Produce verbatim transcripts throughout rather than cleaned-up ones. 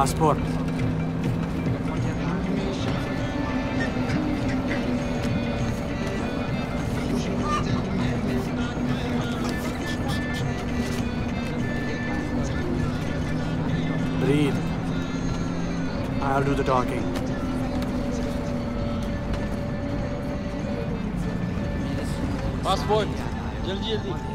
passport. Read. I'll do the talking. Passport. Jaldi, jaldi.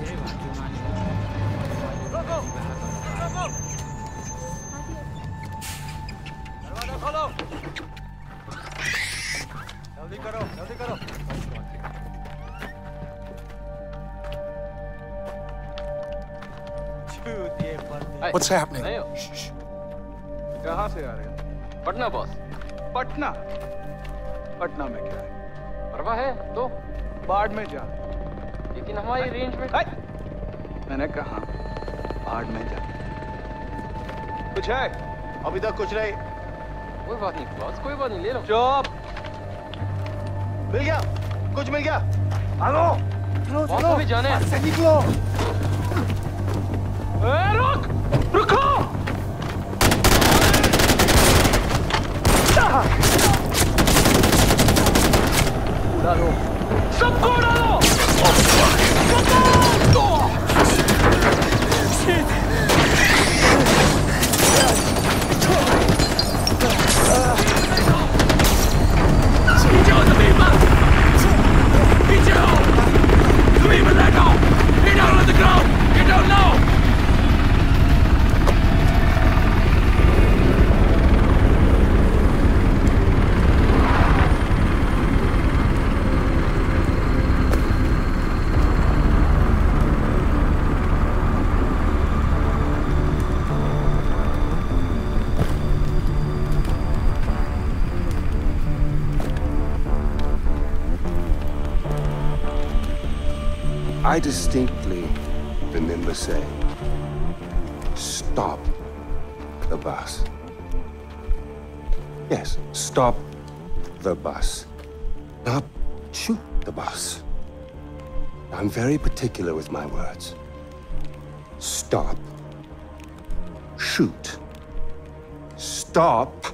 What's happening? Shh, shh. कहाँ से आ रहे हो? Patna boss. Patna? Patna में क्या है? परवाह है तो बाढ़ में जा. लेकिन हमारी रेंज में. मैंने कहा बाढ़ में जा. कुछ है? अभी तक कुछ नहीं. कोई बात नहीं बॉस, कोई बात नहीं, ले लो. चुप. मिल गया? कुछ मिल गया? आलो. बॉस को भी जाने. से निकलो. रुक. रुको! उड़ालो! सबको उड़ालो! सबको! पीछे हो तुम्हीं मत! पीछे हो! तुम्हीं मत let go! Get down on the ground! Get down now! I distinctly remember saying, stop the bus. Yes, stop the bus. Not shoot the bus. I'm very particular with my words. Stop. Shoot. Stop.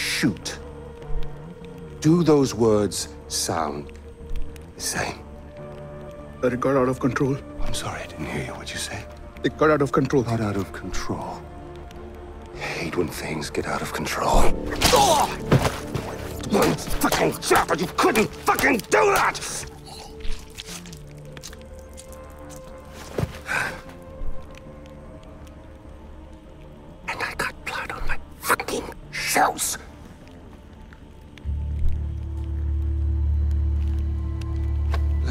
Shoot. Do those words sound the same? But it got out of control. I'm sorry, I didn't hear you. What'd you say? It got out of control. Got out of control. I hate when things get out of control. Oh! One fucking shot, but you couldn't fucking do that! And I got blood on my fucking shoes!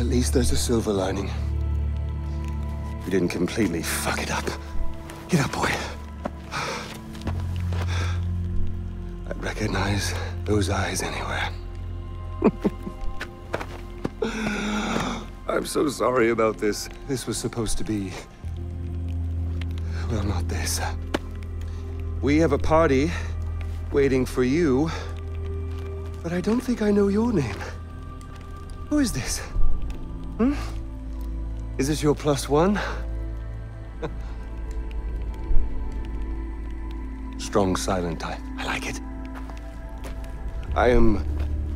At least there's a silver lining. We didn't completely fuck it up. Get up, boy. I'd recognize those eyes anywhere. I'm so sorry about this. This was supposed to be... well, not this. We have a party waiting for you, but I don't think I know your name. Who is this? Hmm? Is this your plus one? Strong, silent type. I like it. I am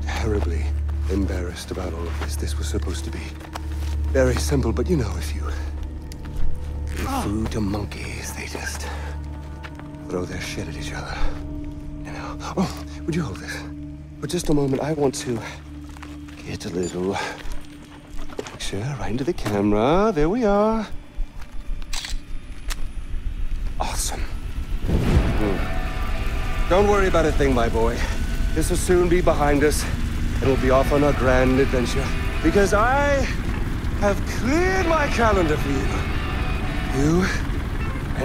terribly embarrassed about all of this. This was supposed to be very simple, but you know, if you give food to monkeys, they just throw their shit at each other. You know. Oh, would you hold this? For just a moment, I want to get a little... right into the camera. There we are. Awesome. Mm. Don't worry about a thing, my boy. This will soon be behind us, and we'll be off on our grand adventure. Because I have cleared my calendar for you. You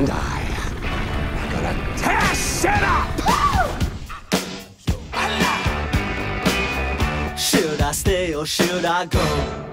and I are gonna tear shit up! Should I stay or should I go?